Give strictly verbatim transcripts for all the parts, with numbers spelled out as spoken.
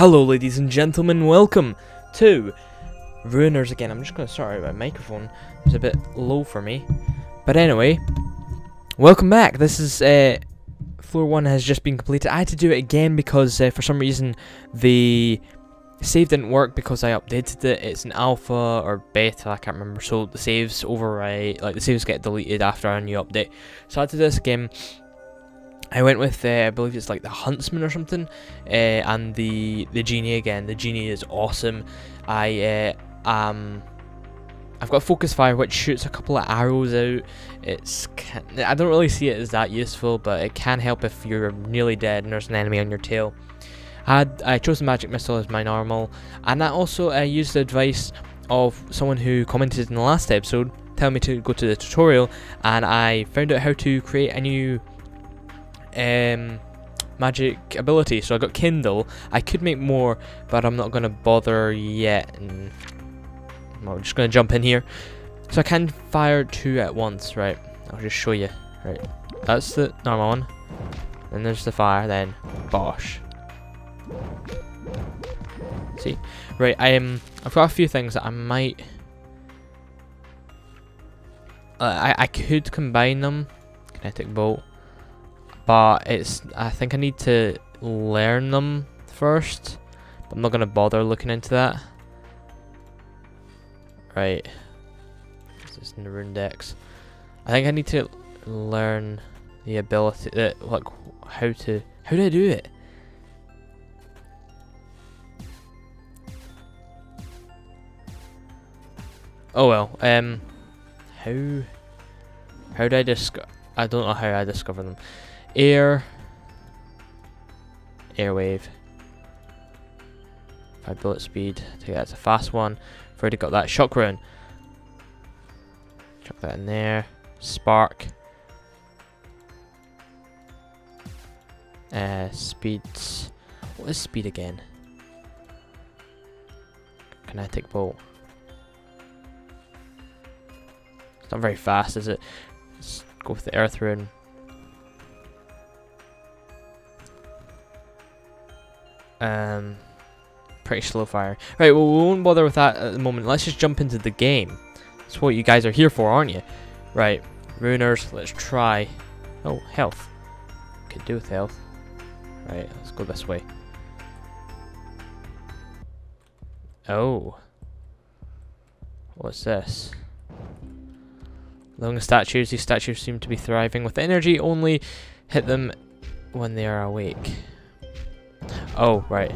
Hello ladies and gentlemen, welcome to Runers again. I'm just going to start out my microphone, it's a bit low for me. But anyway, welcome back. This is, uh, floor one has just been completed. I had to do it again because uh, for some reason the save didn't work because I updated it. It's an alpha or beta, I can't remember. So the saves overwrite, like the saves get deleted after a new update. So I had to do this again. I went with, uh, I believe it's like the Huntsman or something, uh, and the the Genie again. The Genie is awesome. I uh, um, I've got a Focus Fire which shoots a couple of arrows out. It's I don't really see it as that useful, but it can help if you're nearly dead and there's an enemy on your tail. I had, I chose the Magic Missile as my normal, and I also uh, used the advice of someone who commented in the last episode, telling me to go to the tutorial, and I found out how to create a new um magic ability. So I got Kindle. I could make more, but I'm not going to bother yet, and I'm just going to jump in here. So I can fire two at once, right? I'll just show you. Right, that's the normal one, then there's the fire, then bosh. See, right, I am I've got a few things that I might uh, I, I could combine them. Kinetic bolt. But it's, I think I need to learn them first. But I'm not going to bother looking into that. Right. This is in the rune decks. I think I need to learn the ability, uh, like how to, how do I do it? Oh well, um, how, how do I discover, I don't know how I discover them. Air, airwave, five bullet speed, take that's a fast one. I've already got that. Shock rune, chuck that in there. Spark, uh, speed, what is speed again? Kinetic bolt, it's not very fast, is it? Let's go with the earth rune. Um, pretty slow fire. Right, well, we won't bother with that at the moment. Let's just jump into the game. That's what you guys are here for, aren't you? Right, Runers, let's try. Oh, health. Could do with health. Right, let's go this way. Oh. What's this? Long statues. These statues seem to be thriving with energy. Only hit them when they are awake. Oh, right.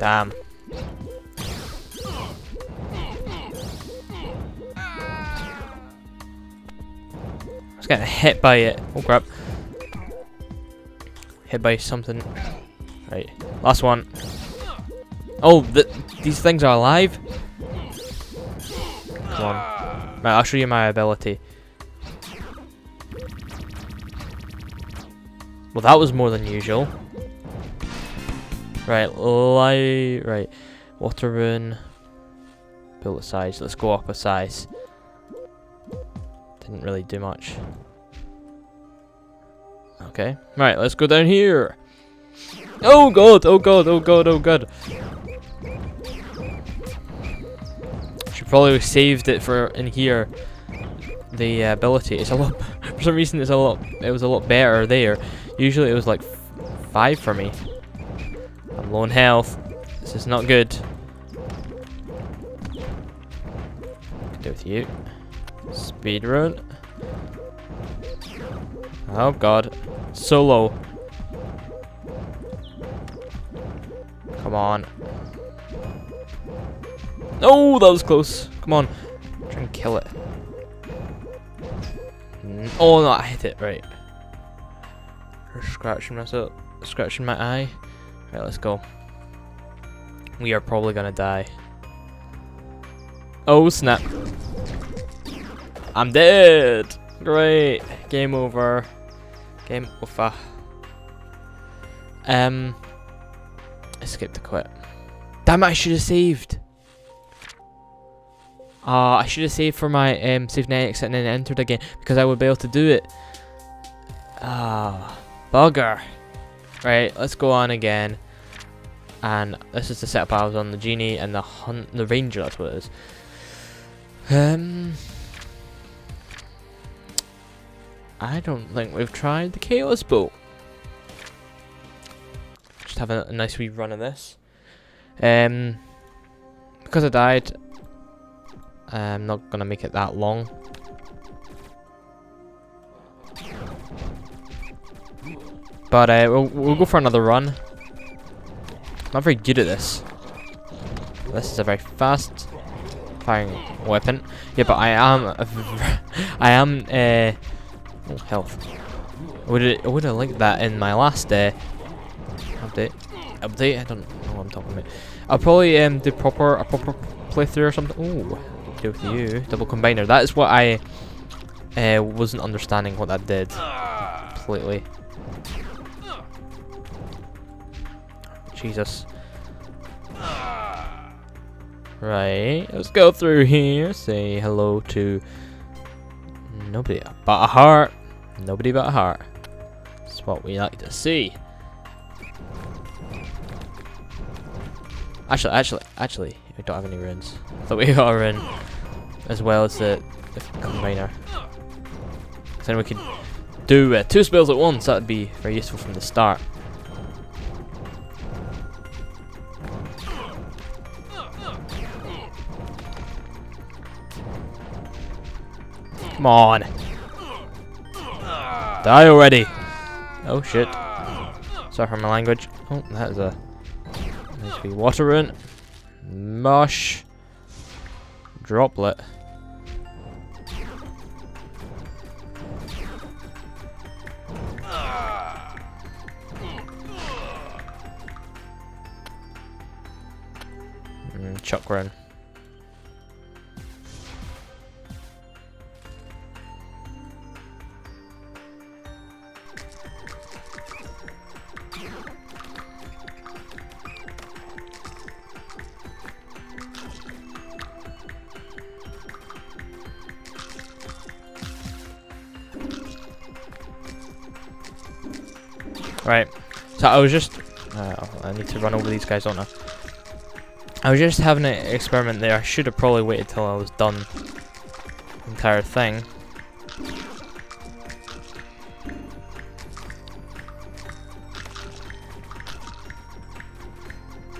Damn. I was getting hit by it. Oh, crap. Hit by something. Right. Last one. Oh, th these things are alive? Come on. Right, I'll show you my ability. Well, that was more than usual. Right, li right. Water Rune. Bullet size. Let's go up a size. Didn't really do much. Okay. Right, let's go down here. Oh god, oh god, oh god, oh god. Should probably have saved it for in here. The ability. It's a lot. For some reason, it's a lot. It was a lot better there. Usually it was like five for me. I'm low on health. This is not good. Could do with you. Speed run. Oh god. So low. Come on. Oh, that was close. Come on. Try and kill it. Oh no, I hit it. Right. Scratching myself, scratching my eye. Right, let's go. We are probably gonna die. Oh snap! I'm dead. Great, game over. Game over. Um, I skipped a quit. Damn it! I should have saved. Uh, I should have saved for my um, save kinetics and then entered again, because I would be able to do it. Ah, oh, bugger. Right, let's go on again. And this is the setup I was on, the Genie and the hunt, the Ranger, that's what it is. Um, I don't think we've tried the Chaos Boat. Just have a, a nice wee run of this. Um, because I died... I'm not gonna make it that long. But uh, we'll, we'll go for another run. Not very good at this. This is a very fast firing weapon. Yeah, but I am... I am... Uh, oh, health. I would have liked that in my last uh, update. Update? I don't know what I'm talking about. I'll probably um, do proper a proper playthrough or something. Ooh. With you, double combiner. That is what I uh, wasn't understanding what that did completely. Jesus. Right, let's go through here. Say hello to nobody but a heart. Nobody but a heart. That's what we like to see. Actually, actually, actually, we don't have any runes. I thought we got a rune. As well as the, the combiner. So then we could do uh, two spells at once. That would be very useful from the start. Come on. Die already. Oh shit. Sorry for my language. Oh, that is a nice wee water rune. Mush. Droplet. Mm, Shock rune. Right, so I was just, uh, I need to run over these guys, don't I? I was just having an experiment there. I should have probably waited till I was done the entire thing.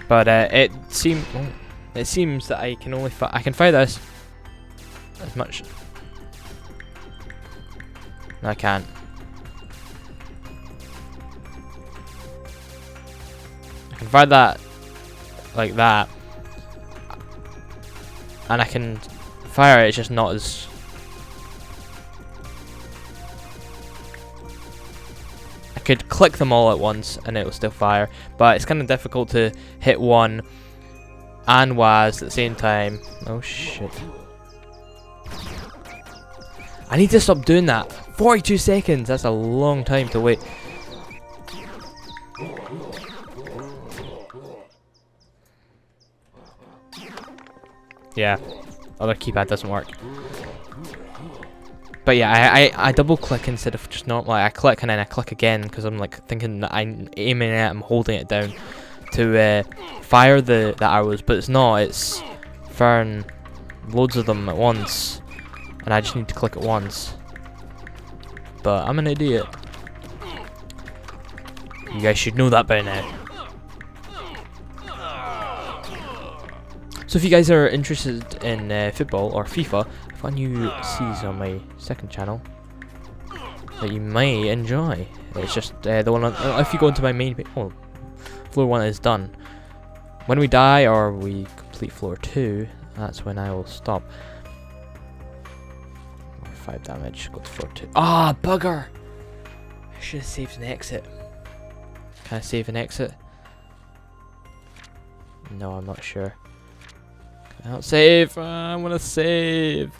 But uh, it seems, it seems that I can only, fi I can fire this as much. No, I can't. Fire that like that, and I can fire it. It's just not as I could click them all at once, and it will still fire. But it's kind of difficult to hit one and W A S D at the same time. Oh shit! I need to stop doing that. forty-two seconds. That's a long time to wait. Yeah, other keypad doesn't work. But yeah, I, I, I double click instead of just not like I click and then I click again, because I'm like thinking that I'm aiming at it, I'm holding it down to uh, fire the, the arrows, but it's not, it's firing loads of them at once and I just need to click at once. But I'm an idiot. You guys should know that by now. So if you guys are interested in uh, football or FIFA, I've got a new series on my second channel that you may enjoy. It's just uh, the one on, uh, if you go into my main page, oh, floor one is done. When we die or we complete floor two, that's when I will stop. Five damage, go to floor two. Ah, oh, bugger! I should have saved an exit. Can I save an exit? No, I'm not sure. I don't save. Uh, I want to save.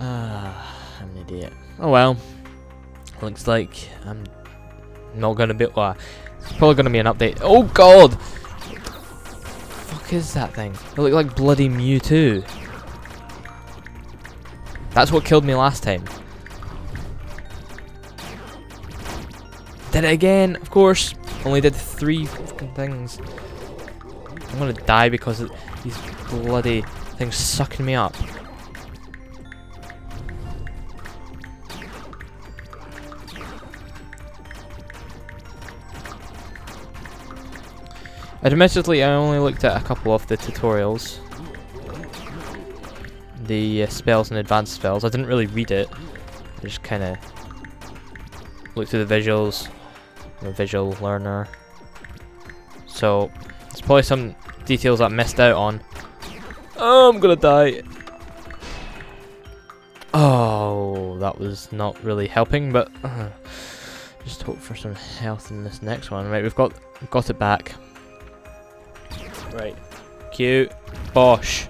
Ah, I'm an idiot. Oh well. Looks like I'm not gonna be. Well, it's probably gonna be an update. Oh god! What the fuck is that thing? It looked like bloody Mewtwo. That's what killed me last time. Did it again, of course. Only did three fucking things. I'm gonna die because of these bloody things sucking me up. Admittedly, I only looked at a couple of the tutorials. The uh, spells and advanced spells. I didn't really read it. I just kind of looked through the visuals. I'm a visual learner. So, there's probably some details that I missed out on. Oh, I'm gonna die. Oh, that was not really helping, but uh, just hope for some health in this next one. Right, we've got, we've got it back. Right. Q. Bosh.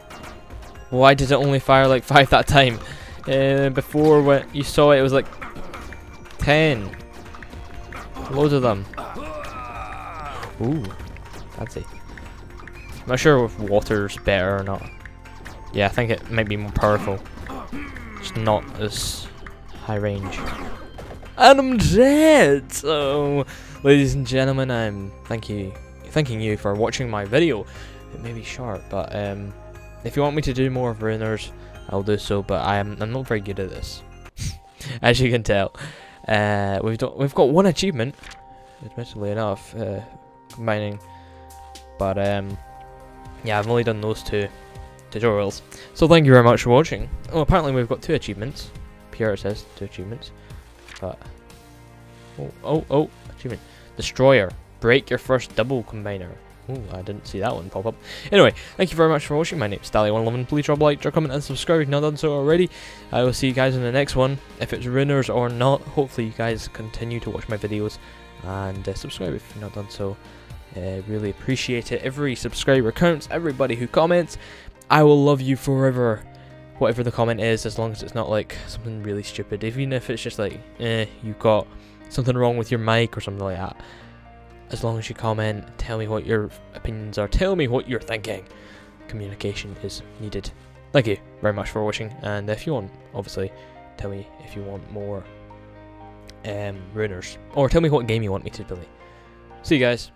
Why did it only fire like five that time? Uh, before, when you saw it, it was like ten. Loads of them. Ooh. Fancy. I'm not sure if water's better or not. Yeah, I think it might be more powerful. It's not as high range. And I'm dead! Oh, ladies and gentlemen, I'm... Thank you. Thanking you for watching my video. It may be short, but um, if you want me to do more of Runers, I'll do so. But I'm I'm not very good at this, as you can tell. Uh, we've done, we've got one achievement, admittedly enough, uh, combining. But um, yeah, I've only done those two tutorials. So thank you very much for watching. Oh, apparently we've got two achievements. P R says two achievements. But oh oh oh, achievement Destroyer. Break your first double combiner. Ooh, I didn't see that one pop up. Anyway, thank you very much for watching. My name's Stalli one eleven. Please drop a like, drop a comment, and subscribe if you've not done so already. I will see you guys in the next one. If it's Runers or not, hopefully you guys continue to watch my videos and uh, subscribe if you've not done so. Uh, really appreciate it. Every subscriber counts. Everybody who comments, I will love you forever. Whatever the comment is, as long as it's not like something really stupid. Even if it's just like, eh, you've got something wrong with your mic or something like that. As long as you comment, tell me what your opinions are, tell me what you're thinking. Communication is needed. Thank you very much for watching, and if you want, obviously, tell me if you want more um, Runers, or tell me what game you want me to play. See you guys.